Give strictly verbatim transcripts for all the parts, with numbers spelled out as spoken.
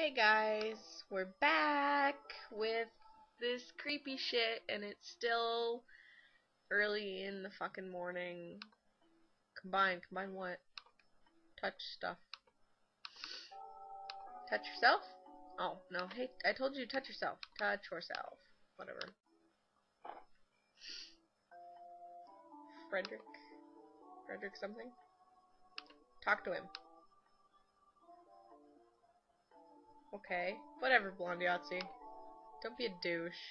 Hey guys, we're back with this creepy shit, and it's still early in the fucking morning. Combine, combine what? Touch stuff. Touch yourself? Oh, no, hey, I told you to touch yourself. Touch yourself. Whatever. Frederick? Frederick something? Talk to him. Okay, whatever, blonde Yahtzee. Don't be a douche.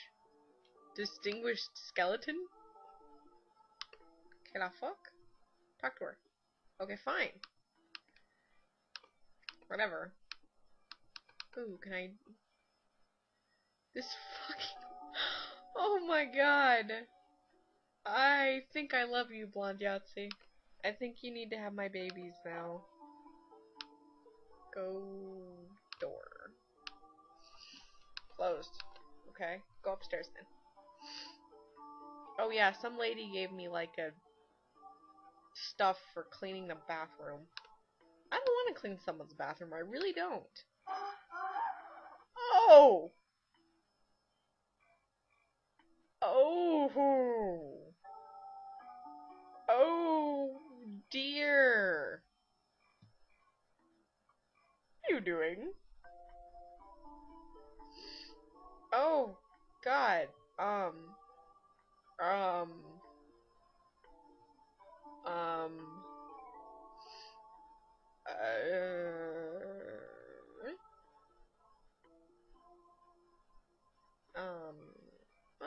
Distinguished skeleton? Can I fuck? Talk to her. Okay, fine. Whatever. Ooh, can I... This fucking... Oh my god! I think I love you, blonde Yahtzee. I think you need to have my babies now. Go... door. Closed. Okay. Go upstairs then. Oh yeah, some lady gave me like a stuff for cleaning the bathroom. I don't want to clean someone's bathroom. I really don't. Oh! Oh! Oh dear! What are you doing? Oh, God, um, um, um, uh, um,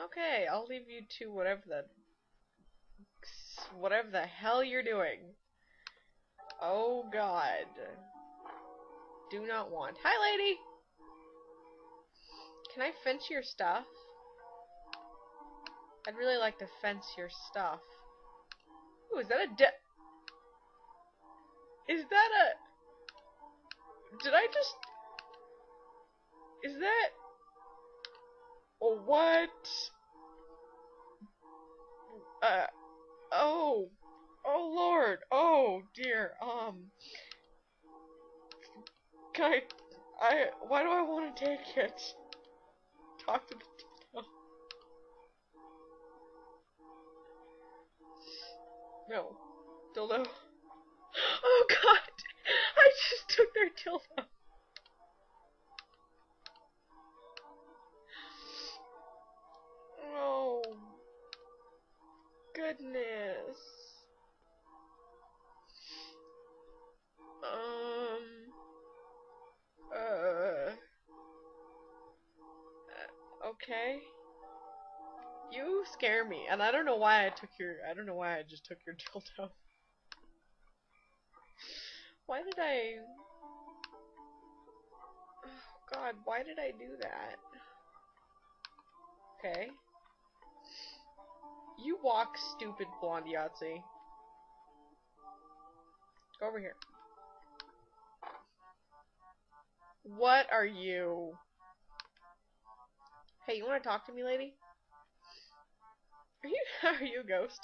okay, I'll leave you to whatever the, whatever the hell you're doing. Oh, God, do not want, hi, lady! Can I fence your stuff? I'd really like to fence your stuff. Ooh, is that a de- Is that a- Did I just- Is that- Or what? Uh, oh. Oh lord. Oh dear. Um. Can I- I- Why do I want to take it? Talk to the dino. No. Dildo. Oh god! I just took their dildo. Oh. Goodness. Um. Uh. Okay. You scare me, and I don't know why I took your I don't know why I just took your dildo. Why did I Oh god, why did I do that? Okay. You walk, stupid blonde Yahtzee. Go over here. What are you? Hey, you want to talk to me, lady? Are you are you a ghost?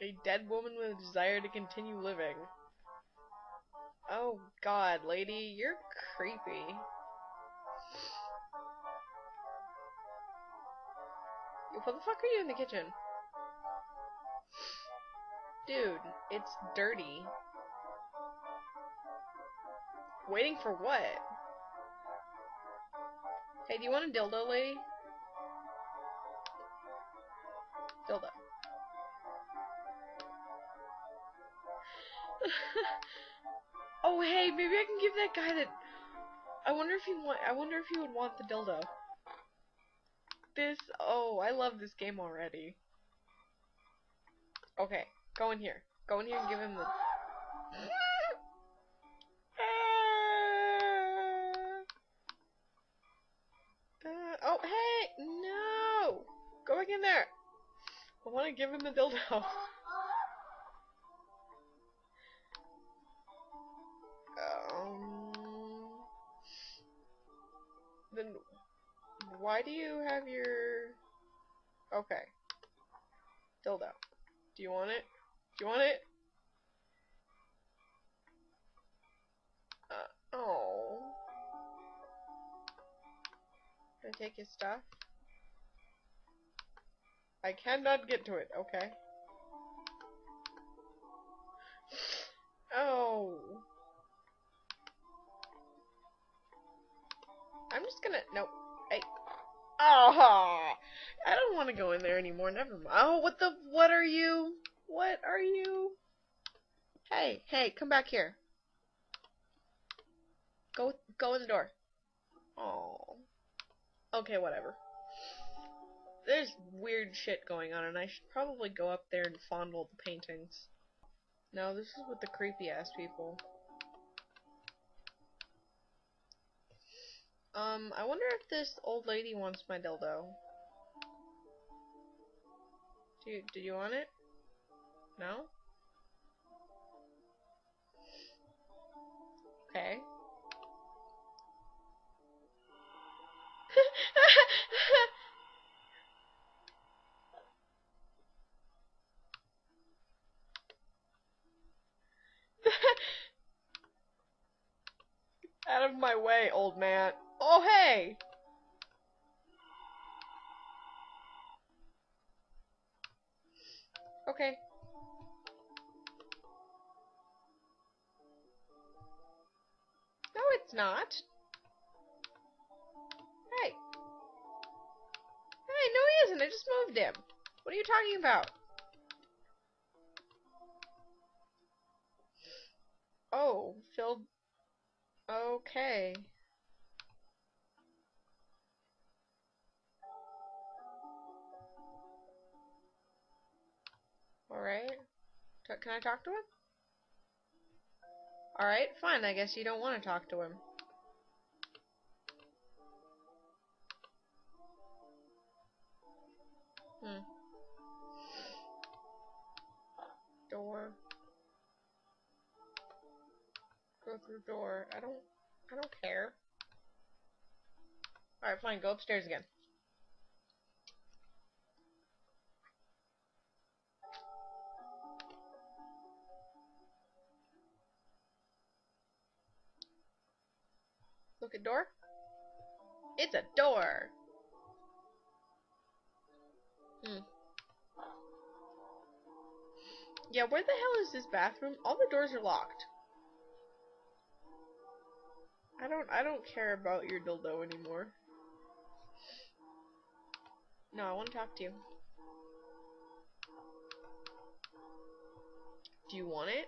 A dead woman with a desire to continue living. Oh god, lady, you're creepy. What the fuck are you in the kitchen? Dude, it's dirty. Waiting for what? Hey, do you want a dildo, lady? Dildo. Oh, hey, maybe I can give that guy that. I wonder if he want. I wonder if he would want the dildo. This. Oh, I love this game already. Okay, go in here. Go in here and give him the. Oh, hey! No! Go back in there! I want to give him the dildo. um... Then... Why do you have your... Okay. Dildo. Do you want it? Do you want it? take his stuff? I cannot get to it. Okay. Oh. I'm just gonna... Nope. Hey. Oh. I don't want to go in there anymore. Never mind. Oh, what the... What are you? What are you? Hey. Hey, come back here. Go, go in the door. Oh. Okay, whatever. There's weird shit going on, and I should probably go up there and fondle the paintings. No, this is with the creepy-ass people. Um, I wonder if this old lady wants my dildo. Do you, do you want it? No? Okay. Out of my way, old man. Oh, hey! Okay. No, it's not. Hey. Hey, no he isn't. I just moved him. What are you talking about? Oh, Phil... Okay. Alright. Can I talk to him? Alright, fine. I guess you don't want to talk to him. Hmm. Door. Go through door. I don't I don't care. Alright, fine, go upstairs again. Look at door. It's a door. Hmm. Yeah, where the hell is this bathroom? All the doors are locked. I don't I don't care about your dildo anymore. No, I want to talk to you. Do you want it?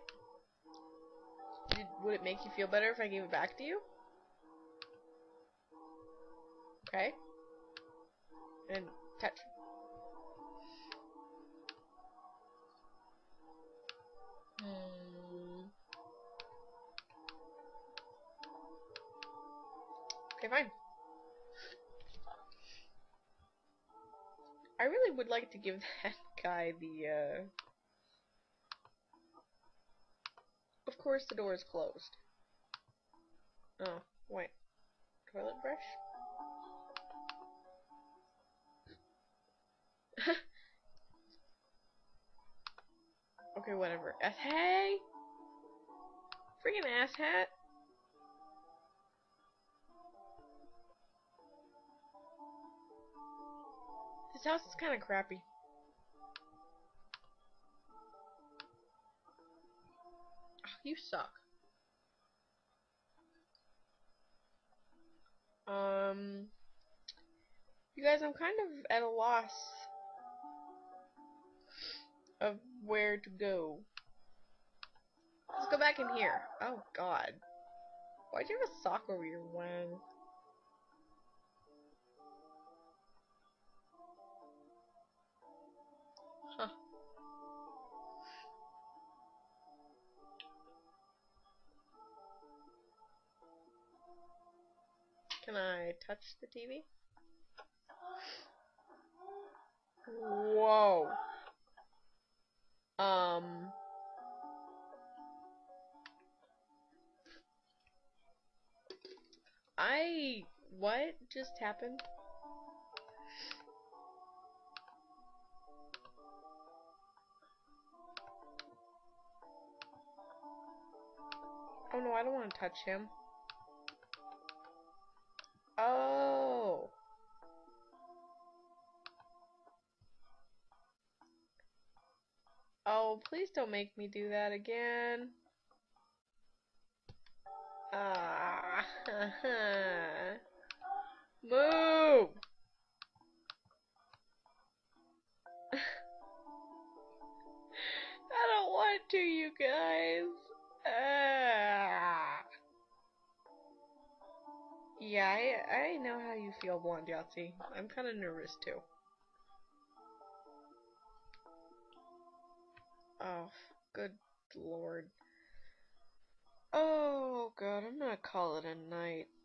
Did, would it make you feel better if I gave it back to you? Okay. And touch. Hmm. Okay, fine. I really would like to give that guy the, uh... Of course the door is closed. Oh, wait. Toilet brush? Okay, whatever. Ass- hey! Freaking asshat! This house is kind of crappy. Oh, you suck. Um, you guys, I'm kind of at a loss of where to go. Let's go back in here. Oh God, why'd you have a sock over your wang? Can I touch the T V? Whoa. Um. I... What just happened? Oh no, I don't want to touch him. Oh. Oh, please don't make me do that again. Ah, move. I don't want to, you guys. Ah. Yeah, I, I know how you feel, Blonde Yahtzee. I'm kind of nervous too. Oh, good lord. Oh god, I'm gonna call it a night.